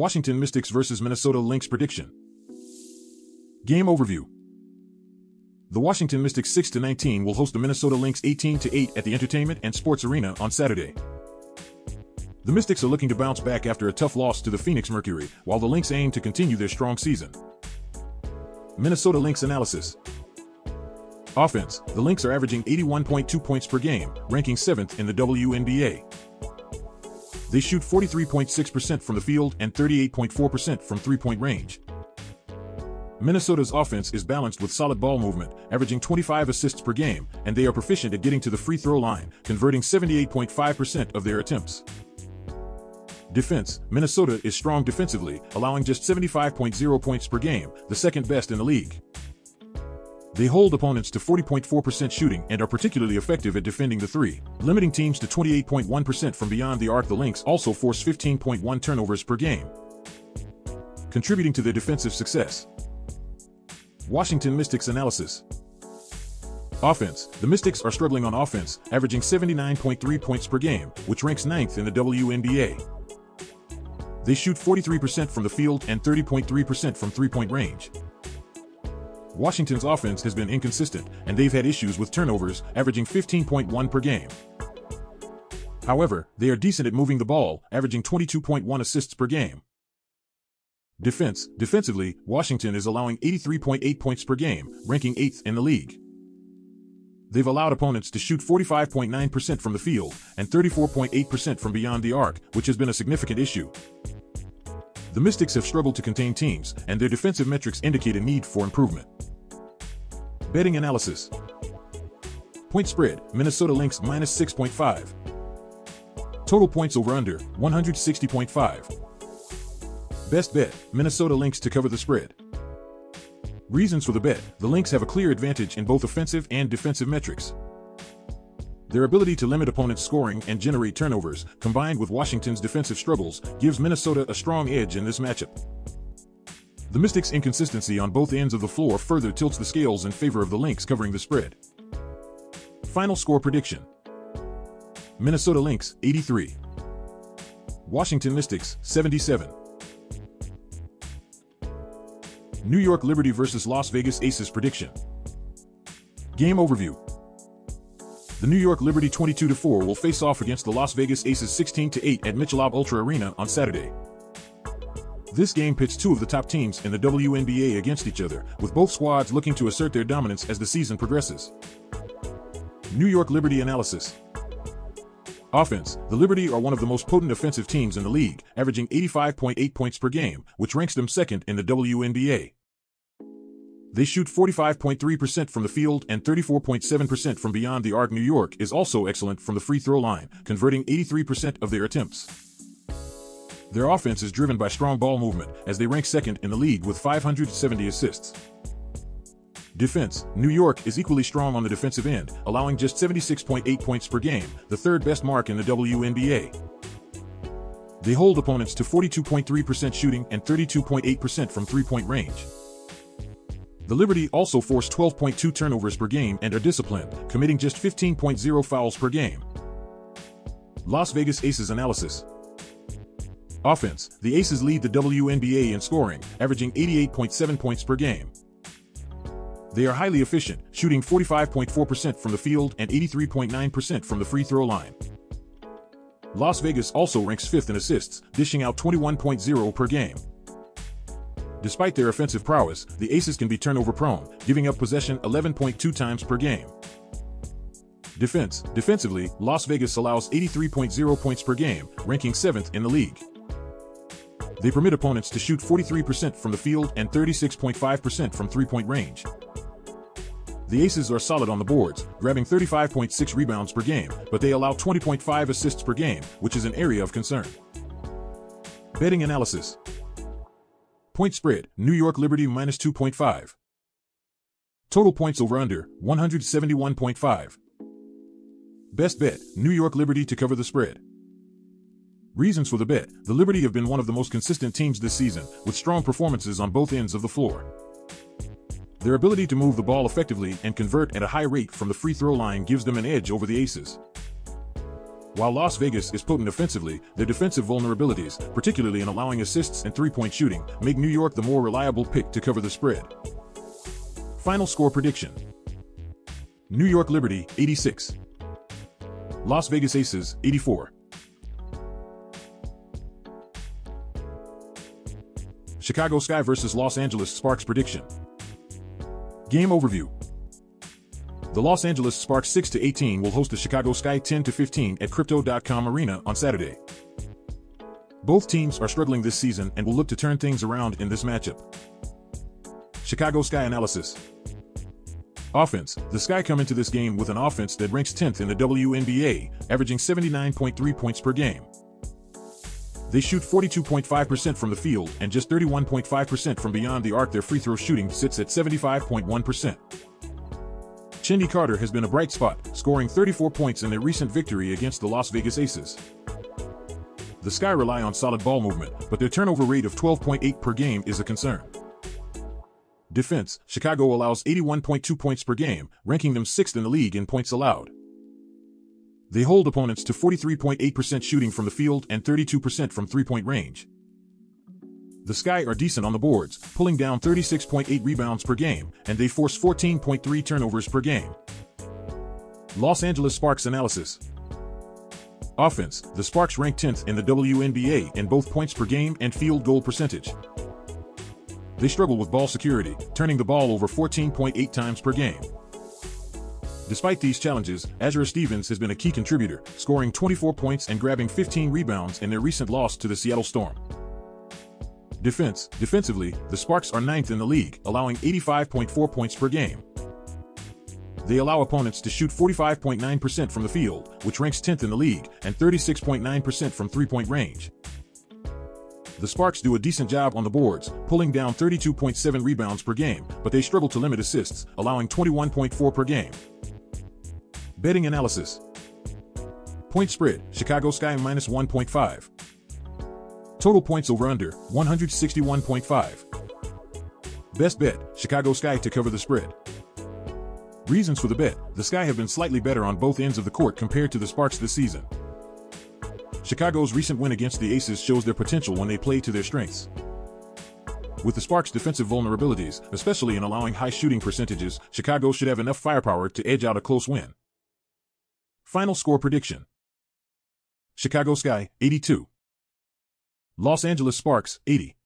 Washington Mystics vs. Minnesota Lynx prediction. Game overview. The Washington Mystics 6-19 will host the Minnesota Lynx 18-8 at the Entertainment and Sports Arena on Saturday. The Mystics are looking to bounce back after a tough loss to the Phoenix Mercury, while the Lynx aim to continue their strong season. Minnesota Lynx analysis. Offense, the Lynx are averaging 81.2 points per game, ranking 7th in the WNBA. They shoot 43.6% from the field and 38.4% from three-point range. Minnesota's offense is balanced with solid ball movement, averaging 25 assists per game, and they are proficient at getting to the free throw line, converting 78.5% of their attempts. Defense, Minnesota is strong defensively, allowing just 75.0 points per game, the second best in the league. They hold opponents to 40.4% shooting and are particularly effective at defending the three, limiting teams to 28.1% from beyond the arc. The Lynx also force 15.1 turnovers per game, contributing to their defensive success. Washington Mystics analysis. Offense, the Mystics are struggling on offense, averaging 79.3 points per game, which ranks 9th in the WNBA. They shoot 43% from the field and 30.3% from three-point range. Washington's offense has been inconsistent, and they've had issues with turnovers, averaging 15.1 per game. However, they are decent at moving the ball, averaging 22.1 assists per game. Defense, defensively, Washington is allowing 83.8 points per game, ranking 8th in the league. They've allowed opponents to shoot 45.9% from the field and 34.8% from beyond the arc, which has been a significant issue. The Mystics have struggled to contain teams, and their defensive metrics indicate a need for improvement. Betting analysis. Point spread, Minnesota Lynx minus 6.5. Total points over under, 160.5. Best bet, Minnesota Lynx to cover the spread. Reasons for the bet, the Lynx have a clear advantage in both offensive and defensive metrics. Their ability to limit opponents' scoring and generate turnovers, combined with Washington's defensive struggles, gives Minnesota a strong edge in this matchup. The Mystics' inconsistency on both ends of the floor further tilts the scales in favor of the Lynx covering the spread. Final score prediction. Minnesota Lynx, 83. Washington Mystics, 77. New York Liberty vs. Las Vegas Aces prediction. Game overview. The New York Liberty 22-4 will face off against the Las Vegas Aces 16-8 at Michelob Ultra Arena on Saturday. This game pits two of the top teams in the WNBA against each other, with both squads looking to assert their dominance as the season progresses. New York Liberty analysis. Offense, the Liberty are one of the most potent offensive teams in the league, averaging 85.8 points per game, which ranks them second in the WNBA. They shoot 45.3% from the field and 34.7% from beyond the arc. New York is also excellent from the free throw line, converting 83% of their attempts. Their offense is driven by strong ball movement, as they rank second in the league with 570 assists. Defense, New York is equally strong on the defensive end, allowing just 76.8 points per game, the third best mark in the WNBA. They hold opponents to 42.3% shooting and 32.8% from three-point range. The Liberty also force 12.2 turnovers per game and are disciplined, committing just 15.0 fouls per game. Las Vegas Aces analysis. Offense, the Aces lead the WNBA in scoring, averaging 88.7 points per game. They are highly efficient, shooting 45.4% from the field and 83.9% from the free throw line. Las Vegas also ranks 5th in assists, dishing out 21.0 per game. Despite their offensive prowess, the Aces can be turnover-prone, giving up possession 11.2 times per game. Defense, defensively, Las Vegas allows 83.0 points per game, ranking 7th in the league. They permit opponents to shoot 43% from the field and 36.5% from three-point range. The Aces are solid on the boards, grabbing 35.6 rebounds per game, but they allow 20.5 assists per game, which is an area of concern. Betting analysis. Point spread, New York Liberty minus 2.5. Total points over under, 171.5. Best bet, New York Liberty to cover the spread. Reasons for the bet, the Liberty have been one of the most consistent teams this season, with strong performances on both ends of the floor. Their ability to move the ball effectively and convert at a high rate from the free throw line gives them an edge over the Aces. While Las Vegas is potent offensively, their defensive vulnerabilities, particularly in allowing assists and three-point shooting, make New York the more reliable pick to cover the spread. Final score prediction: New York Liberty, 86. Las Vegas Aces, 84. Chicago Sky vs. Los Angeles Sparks prediction. Game overview. The Los Angeles Sparks 6-18 will host the Chicago Sky 10-15 at Crypto.com Arena on Saturday. Both teams are struggling this season and will look to turn things around in this matchup. Chicago Sky analysis. Offense. The Sky come into this game with an offense that ranks 10th in the WNBA, averaging 79.3 points per game. They shoot 42.5% from the field and just 31.5% from beyond the arc. Their free throw shooting sits at 75.1%. Chennedy Carter has been a bright spot, scoring 34 points in their recent victory against the Las Vegas Aces. The Sky rely on solid ball movement, but their turnover rate of 12.8 per game is a concern. Defense. Chicago allows 81.2 points per game, ranking them 6th in the league in points allowed. They hold opponents to 43.8% shooting from the field and 32% from three-point range. The Sky are decent on the boards, pulling down 36.8 rebounds per game, and they force 14.3 turnovers per game. Los Angeles Sparks analysis. Offense. The Sparks rank 10th in the WNBA in both points per game and field goal percentage. They struggle with ball security, turning the ball over 14.8 times per game. Despite these challenges, Azurá Stevens has been a key contributor, scoring 24 points and grabbing 15 rebounds in their recent loss to the Seattle Storm. Defense. Defensively, the Sparks are 9th in the league, allowing 85.4 points per game. They allow opponents to shoot 45.9% from the field, which ranks 10th in the league, and 36.9% from three-point range. The Sparks do a decent job on the boards, pulling down 32.7 rebounds per game, but they struggle to limit assists, allowing 21.4 per game. Betting analysis. Point spread, Chicago Sky -1.5. Total points over under, 161.5. Best bet, Chicago Sky to cover the spread. Reasons for the bet: the Sky have been slightly better on both ends of the court compared to the Sparks this season. Chicago's recent win against the Aces shows their potential when they play to their strengths. With the Sparks' defensive vulnerabilities, especially in allowing high shooting percentages, Chicago should have enough firepower to edge out a close win. Final score prediction: Chicago Sky, 82. Los Angeles Sparks, 80.